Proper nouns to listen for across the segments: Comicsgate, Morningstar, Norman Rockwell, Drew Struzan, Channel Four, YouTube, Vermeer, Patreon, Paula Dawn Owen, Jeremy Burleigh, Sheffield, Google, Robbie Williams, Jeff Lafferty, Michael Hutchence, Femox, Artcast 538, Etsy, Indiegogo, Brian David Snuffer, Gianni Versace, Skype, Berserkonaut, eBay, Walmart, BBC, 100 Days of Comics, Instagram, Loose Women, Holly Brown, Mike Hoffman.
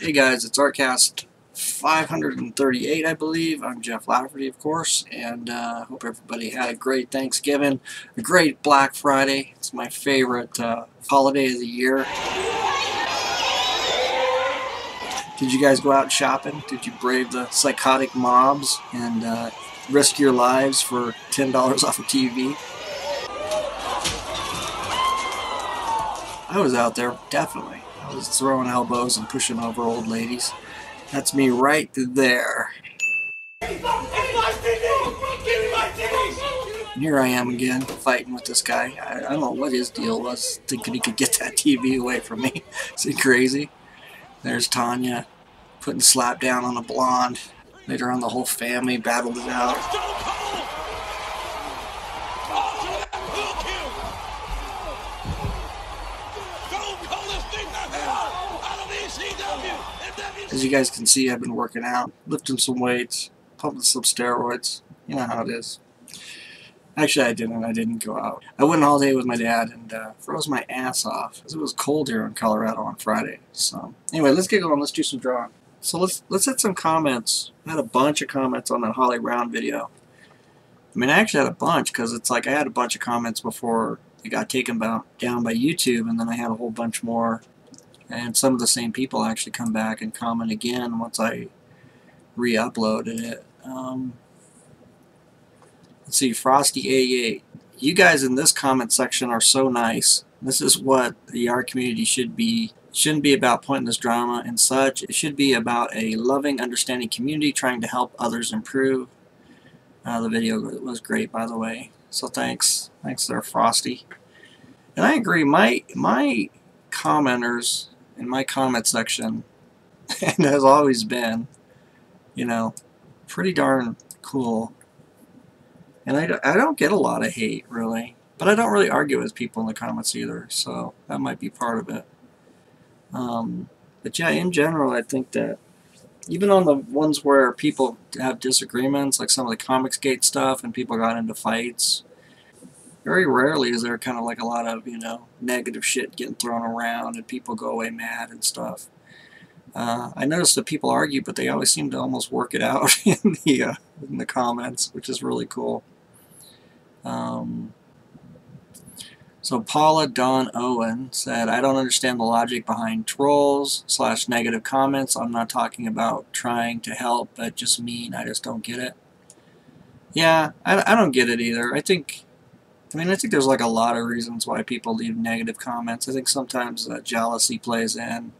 Hey guys, it's Artcast 538, I believe. I'm Jeff Lafferty, of course, and hope everybody had a great Thanksgiving, a great Black Friday. It's my favorite holiday of the year. Did you guys go out shopping? Did you brave the psychotic mobs and risk your lives for $10 off of TV? I was out there, definitely. I was throwing elbows and pushing over old ladies. That's me right there. Give me my TV! Give me my TV! And here I am again, fighting with this guy. I don't know what his deal was, thinking he could get that TV away from me. Is he crazy? There's Tanya, putting slap down on a blonde. Later on, the whole family battled it out. As you guys can see, I've been working out, lifting some weights, pumping some steroids. You know how it is. Actually, I didn't go out. I went all day with my dad and froze my ass off because it was cold here in Colorado on Friday. So anyway, let's get going. Let's do some drawing. So let's hit some comments. I had a bunch of comments on that Holly Brown video. I mean, I actually had a bunch because it's like I had a bunch of comments before it got taken down by YouTube, and then I had a whole bunch more. And some of the same people actually come back and comment again once I re-uploaded it. Let's see, Frosty88. You guys in this comment section are so nice. This is what the art community should be. It shouldn't be about pointless drama and such. It should be about a loving, understanding community trying to help others improve. The video was great, by the way. So thanks. Thanks there, Frosty. And I agree, my commenters in my comment section and has always been, you know, pretty darn cool. And I don't get a lot of hate, really. But I don't really argue with people in the comments either, so that might be part of it. But yeah, in general, I think that even on the ones where people have disagreements, like some of the Comicsgate stuff and people got into fights, very rarely is there kind of like a lot of, you know, negative shit getting thrown around and people go away mad and stuff. I noticed that people argue, but they always seem to almost work it out in the comments, which is really cool. So Paula Dawn Owen said, I don't understand the logic behind trolls / negative comments. I'm not talking about trying to help, but just mean I just don't get it. Yeah, I don't get it either. I think there's like a lot of reasons why people leave negative comments. I think sometimes jealousy plays in,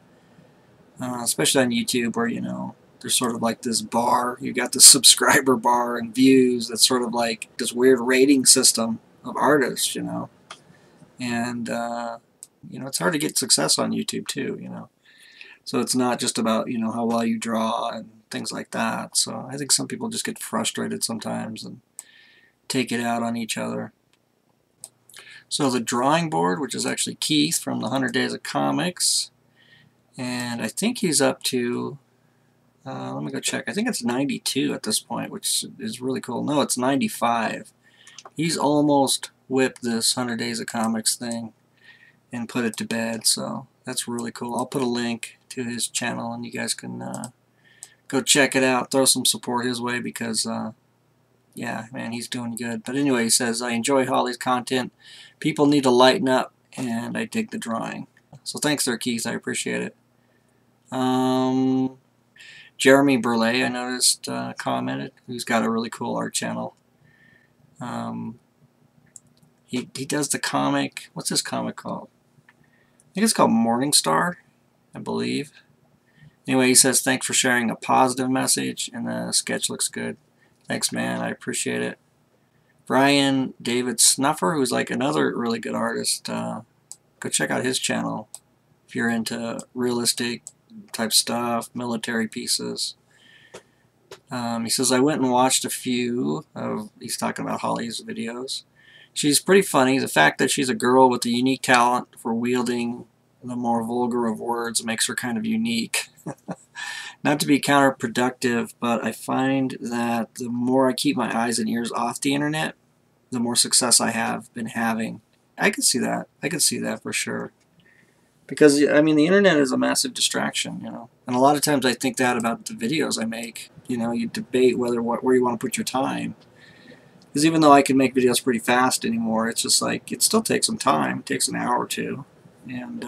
especially on YouTube where, you know, there's sort of like this bar. You got the subscriber bar and views. That's sort of like this weird rating system of artists, you know. And, you know, it's hard to get success on YouTube too, you know. So it's not just about, you know, how well you draw and things like that. So I think some people just get frustrated sometimes and take it out on each other. So the drawing board, which is actually Keith from the 100 Days of Comics, and I think he's up to, let me go check, I think it's 92 at this point, which is really cool. No, it's 95. He's almost whipped this 100 Days of Comics thing and put it to bed, so that's really cool. I'll put a link to his channel and you guys can go check it out, throw some support his way because yeah, man, he's doing good. But anyway, he says, I enjoy Holly's content. People need to lighten up, and I dig the drawing. So thanks there, Keith. I appreciate it. Jeremy Burleigh, I noticed, commented, who's got a really cool art channel. He does the comic. What's his comic called? I think it's called Morningstar, I believe. Anyway, he says, thanks for sharing a positive message, and the sketch looks good. Thanks, man. I appreciate it. Brian David Snuffer, who's like another really good artist. Go check out his channel if you're into realistic type stuff, military pieces. He says, I went and watched a few of, he's talking about Holly's videos. She's pretty funny. The fact that she's a girl with a unique talent for wielding the more vulgar of words makes her kind of unique. Not to be counterproductive, but I find that the more I keep my eyes and ears off the internet, the more success I have been having. I can see that. I can see that for sure. Because, I mean, the internet is a massive distraction, you know. And a lot of times I think that about the videos I make. You know, you debate whether where you want to put your time. Because even though I can make videos pretty fast anymore, it's just like, it still takes some time. It takes an hour or two. And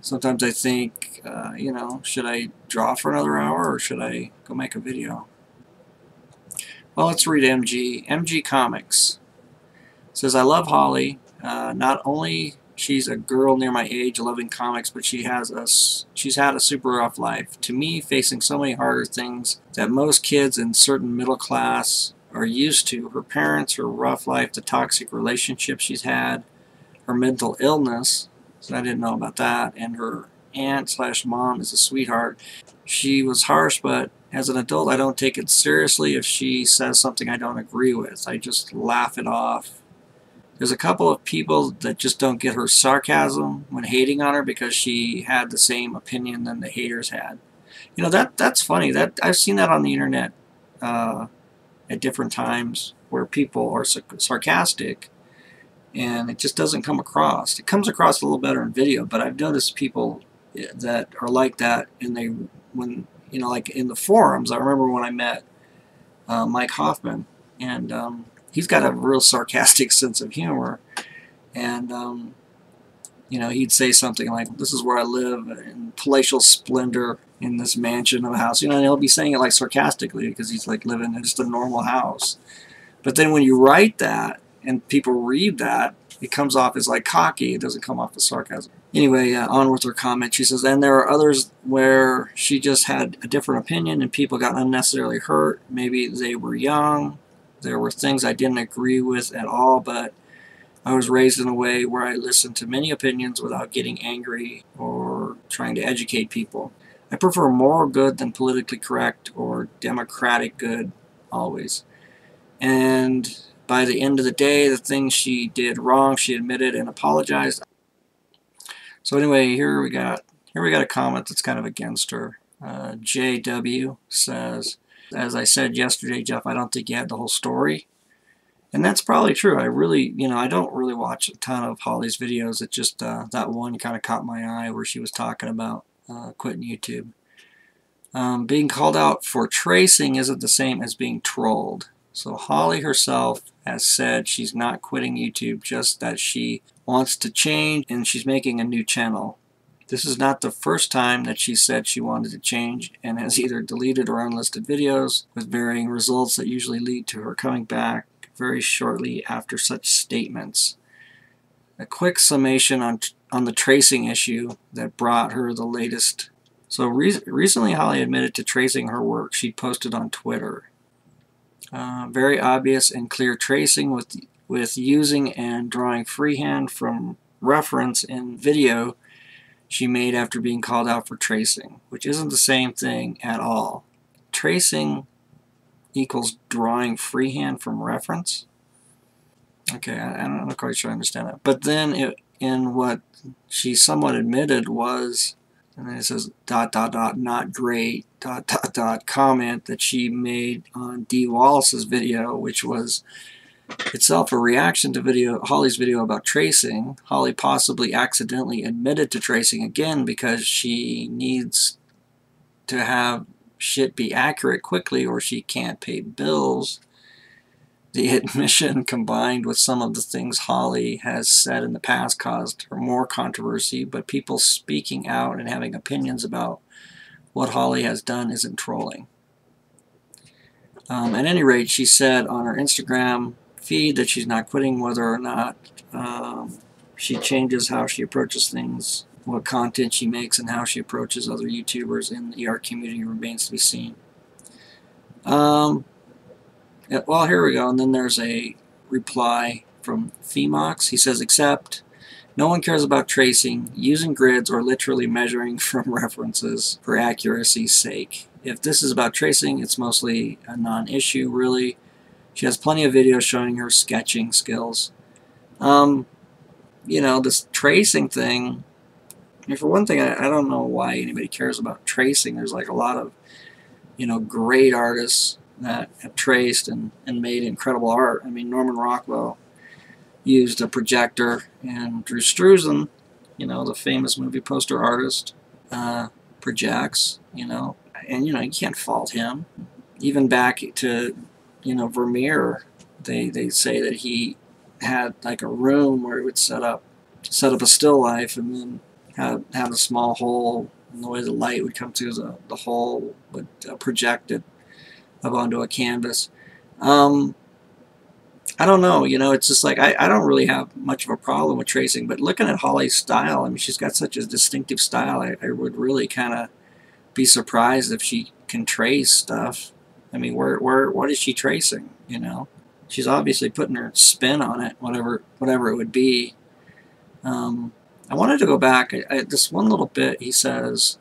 sometimes I think, you know, should I draw for another hour or should I go make a video? Well, let's read MG. MG Comics. It says, I love Holly. Not only she's a girl near my age loving comics, but she's had a super rough life. To me, facing so many harder things that most kids in certain middle class are used to. Her parents, her rough life, the toxic relationships she's had, her mental illness, so I didn't know about that, and her aunt/mom is a sweetheart. She was harsh, but as an adult, I don't take it seriously if she says something I don't agree with. I just laugh it off. There's a couple of people that just don't get her sarcasm when hating on her because she had the same opinion that the haters had. You know, that's funny. That I've seen that on the internet at different times where people are sarcastic and it just doesn't come across. It comes across a little better in video, but I've noticed people that are like that, and they, when, you know, like in the forums. I remember when I met Mike Hoffman, and he's got a real sarcastic sense of humor, and you know, he'd say something like, "This is where I live in palatial splendor in this mansion of a house," you know, and he'll be saying it like sarcastically because he's like living in just a normal house. But then when you write that and people read that, it comes off as like cocky. It doesn't come off as sarcasm. Anyway, on with her comment. She says, and there are others where she just had a different opinion and people got unnecessarily hurt. Maybe they were young. There were things I didn't agree with at all, but I was raised in a way where I listened to many opinions without getting angry or trying to educate people. I prefer moral good than politically correct or democratic good always. And by the end of the day, the things she did wrong, she admitted and apologized. So anyway, here we got a comment that's kind of against her. JW says, as I said yesterday, Jeff, I don't think you had the whole story. And that's probably true. I really, you know, I don't really watch a ton of Holly's videos. It just, that one kind of caught my eye where she was talking about quitting YouTube. Being called out for tracing isn't the same as being trolled. So Holly herself has said she's not quitting YouTube, just that she wants to change and she's making a new channel. This is not the first time that she said she wanted to change and has either deleted or unlisted videos with varying results that usually lead to her coming back very shortly after such statements. A quick summation on the tracing issue that brought her the latest. So recently Holly admitted to tracing her work she posted on Twitter. Very obvious and clear tracing with using and drawing freehand from reference in video she made after being called out for tracing, which isn't the same thing at all. Tracing equals drawing freehand from reference? Okay, I'm not quite sure I understand that. But then in what she somewhat admitted was, and then it says ... not great ... comment that she made on Dee Wallace's video, which was itself a reaction to Holly's video about tracing. Holly possibly accidentally admitted to tracing again because she needs to have shit be accurate quickly or she can't pay bills. The admission combined with some of the things Holly has said in the past caused her more controversy, but people speaking out and having opinions about what Holly has done isn't trolling. At any rate, she said on her Instagram feed that she's not quitting, whether or not she changes how she approaches things, what content she makes, and how she approaches other YouTubers in the art community remains to be seen. Well, here we go, and then there's a reply from Femox. He says, except no one cares about tracing, using grids, or literally measuring from references for accuracy's sake. If this is about tracing, it's mostly a non-issue, really. She has plenty of videos showing her sketching skills. You know, this tracing thing, I mean, for one thing, I don't know why anybody cares about tracing. There's like a lot of, you know, great artists that have traced and made incredible art. I mean, Norman Rockwell used a projector, and Drew Struzan you know, the famous movie poster artist projects, you know, and, you know, you can't fault him. Even back to, you know, Vermeer, they say that he had like a room where he would set up a still life and then have a small hole, and the way the light would come through the hole would project it up onto a canvas. I don't know, you know, it's just like I don't really have much of a problem with tracing, but looking at Holly's style, I mean, she's got such a distinctive style, I would really kind of be surprised if she can trace stuff. I mean, what is she tracing, you know? She's obviously putting her spin on it, whatever it would be. I wanted to go back, this one little bit, he says,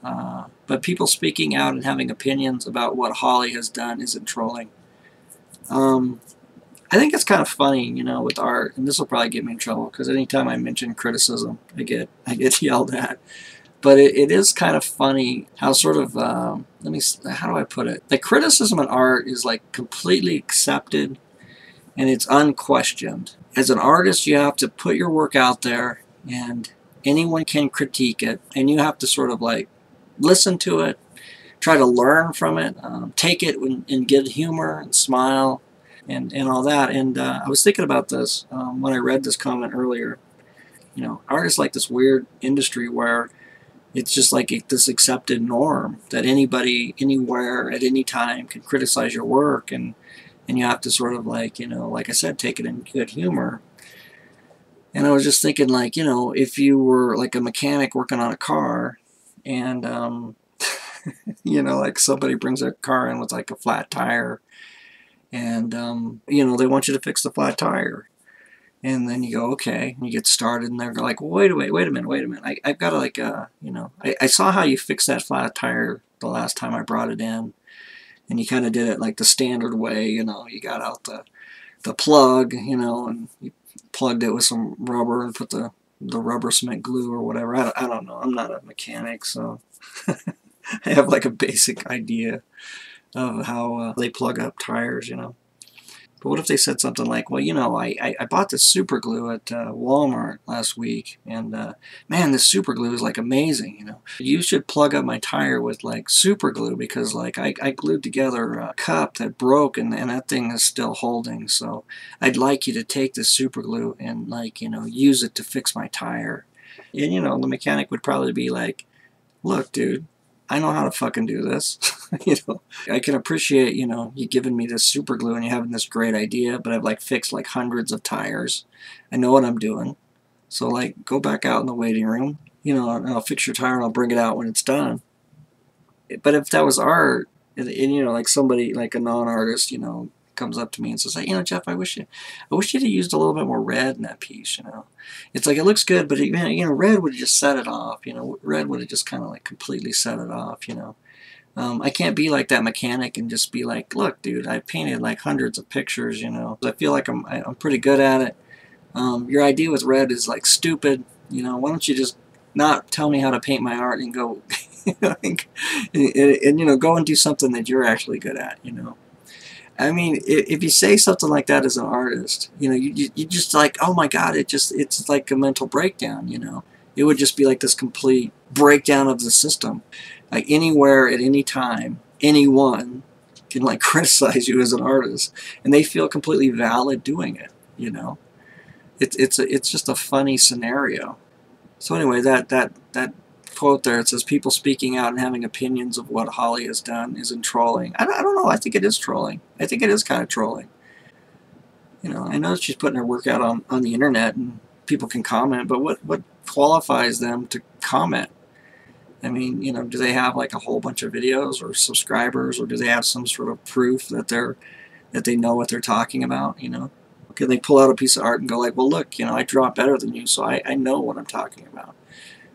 but people speaking out and having opinions about what Holly has done isn't trolling. I think it's kind of funny, you know, with art, and this will probably get me in trouble, because anytime I mention criticism, I get yelled at. But it is kind of funny how sort of, how do I put it? The criticism in art is like completely accepted, and it's unquestioned. As an artist, you have to put your work out there, and anyone can critique it, and you have to sort of like listen to it, try to learn from it, take it and get humor and smile and all that. And I was thinking about this when I read this comment earlier. You know, art is like this weird industry where it's just like this accepted norm that anybody, anywhere, at any time can criticize your work, and you have to sort of like, you know, like I said, take it in good humor. And I was just thinking, like, you know, if you were like a mechanic working on a car and, you know, like somebody brings their car in with like a flat tire and, you know, they want you to fix the flat tire. And then you go, okay, and you get started and they're like, well, wait a minute. I've got to like, you know, I saw how you fixed that flat tire the last time I brought it in. And you kind of did it like the standard way, you know, you got out the plug, you know, and you plugged it with some rubber and put the rubber cement glue or whatever. I don't know. I'm not a mechanic, so I have like a basic idea of how they plug up tires, you know. But what if they said something like, well, you know, I bought this super glue at Walmart last week, and man, this super glue is like amazing, you know. You should plug up my tire with like super glue because like I glued together a cup that broke and that thing is still holding. So I'd like you to take this super glue and like, you know, use it to fix my tire. And, you know, the mechanic would probably be like, look, dude, I know how to fucking do this. You know, I can appreciate, you know, you giving me this super glue and you having this great idea, but I've like fixed like hundreds of tires. I know what I'm doing. So like go back out in the waiting room, you know, and I'll fix your tire and I'll bring it out when it's done. But if that was art, and you know, like somebody like a non-artist, you know, comes up to me and says, you know, Jeff, I wish you'd have used a little bit more red in that piece, you know. It's like, it looks good, but, it, you know, red would have just set it off, you know. Red would have just kind of, like, completely set it off, you know. I can't be like that mechanic and just be like, look, dude, I painted, like, hundreds of pictures, you know. I feel like I'm pretty good at it. Your idea with red is, like, stupid, you know. Why don't you just not tell me how to paint my art and go, you know, and, you know, go and do something that you're actually good at, you know. I mean, if you say something like that as an artist, you know, you just like, oh my God, it's like a mental breakdown, you know. It would just be like this complete breakdown of the system. Like anywhere, at any time, anyone can like criticize you as an artist, and they feel completely valid doing it, you know. It's just a funny scenario. So anyway, that quote there, it says, people speaking out and having opinions of what Holly has done isn't trolling. I don't know, I think it is trolling. I think it is kind of trolling. You know, I know she's putting her work out on the internet and people can comment, but what qualifies them to comment? I mean, you know, do they have like a whole bunch of videos or subscribers, or do they have some sort of proof that they know what they're talking about, you know? Can they pull out a piece of art and go like, well, look, you know, I draw better than you, so I know what I'm talking about.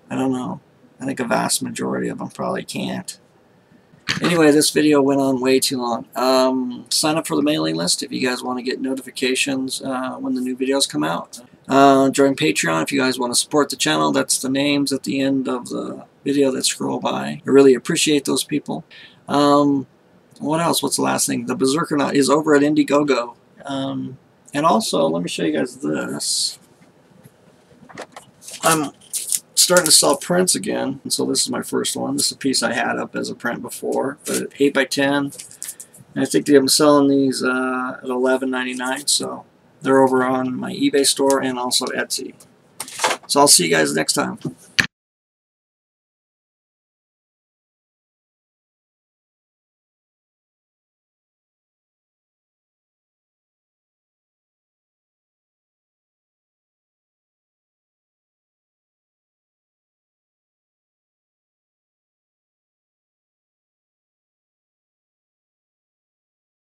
I don't know. I think a vast majority of them probably can't. Anyway, this video went on way too long. Sign up for the mailing list if you guys want to get notifications when the new videos come out. Join Patreon if you guys want to support the channel. That's the names at the end of the video that scroll by. I really appreciate those people. What else? What's the last thing? The Berserkonaut is over at Indiegogo. And also, let me show you guys this. starting to sell prints again, and so this is my first one. This is a piece I had up as a print before, but 8 by 10, and I think they have been selling these at $11.99, so they're over on my eBay store and also Etsy. So I'll see you guys next time.